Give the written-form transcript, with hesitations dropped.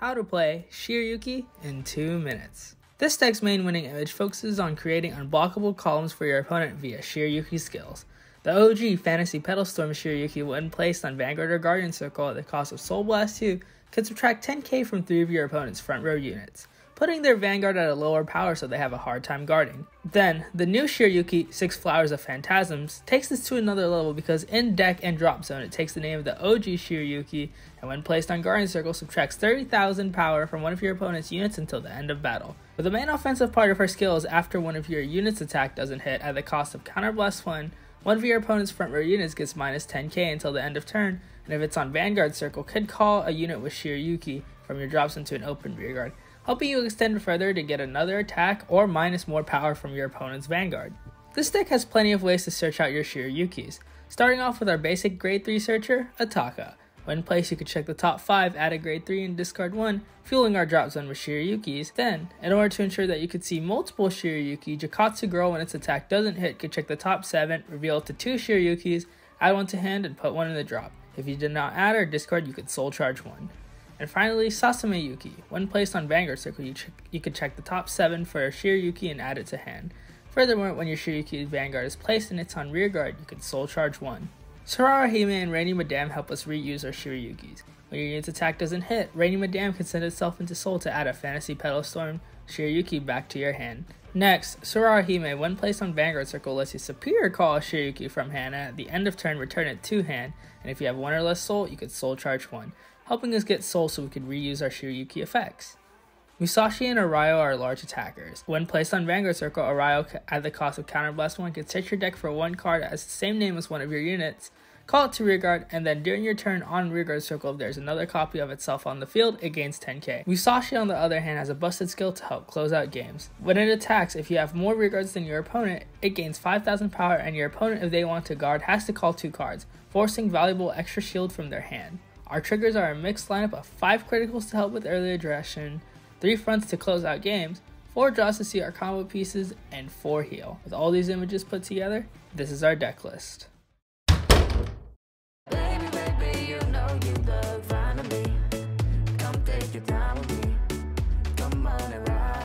How to play Shirayuki in 2 minutes. This deck's main winning image focuses on creating unblockable columns for your opponent via Shirayuki skills. The OG Fantasy Petal Storm Shirayuki, when placed on Vanguard or Guardian Circle at the cost of Soul Blast 2, can subtract 10k from 3 of your opponent's front row units, putting their Vanguard at a lower power so they have a hard time guarding. Then, the new Shirayuki, Six Flowers of Phantasms, takes this to another level because in deck and drop zone it takes the name of the OG Shirayuki, and when placed on Guardian Circle subtracts 30,000 power from one of your opponent's units until the end of battle. But the main offensive part of her skill is after one of your units' attack doesn't hit at the cost of Counterblast 1, one of your opponent's front row units gets minus 10k until the end of turn, and if it's on Vanguard Circle, could call a unit with Shirayuki from your drops into an open rearguard, helping you extend further to get another attack or minus more power from your opponent's Vanguard. This deck has plenty of ways to search out your Shirayukis, starting off with our basic grade 3 searcher, Ataka. When in place, you could check the top 5, add a grade 3 and discard 1, fueling our drop zone with Shirayukis. Then, in order to ensure that you could see multiple Shirayuki, Jakatsu Girl, when its attack doesn't hit, could check the top 7, reveal to 2 Shirayukis, add 1 to hand, and put 1 in the drop. If you did not add or discard, you could soul charge 1. And finally, Sasame Yuki. When placed on Vanguard Circle, you could check the top 7 for a Shirayuki and add it to hand. Furthermore, when your Shirayuki's Vanguard is placed and it's on rearguard, you could soul charge 1. Suraohime and Rainy Madame help us reuse our Shirayukis. When your unit's attack doesn't hit, Rainy Madame can send itself into Soul to add a Fantasy Petal Storm Shirayuki back to your hand. Next, Suraohime, when placed on Vanguard Circle, lets you superior call a Shirayuki from hand and at the end of turn return it to hand, and if you have 1 or less soul, you could soul charge 1, helping us get soul so we could reuse our Shirayuki effects. Musashi and Arayo are large attackers. When placed on Vanguard Circle, Arayo at the cost of Counterblast 1 can search your deck for 1 card that has the same name as one of your units, call it to rearguard, and then during your turn on rearguard circle, if there's another copy of itself on the field, it gains 10k. Musashi, on the other hand, has a busted skill to help close out games. When it attacks, if you have more rearguards than your opponent, it gains 5,000 power, and your opponent, if they want to guard, has to call 2 cards, forcing valuable extra shield from their hand. Our triggers are a mixed lineup of 5 criticals to help with early aggression, 3 fronts to close out games, 4 draws to see our combo pieces, and 4 heal. With all these images put together, this is our deck list.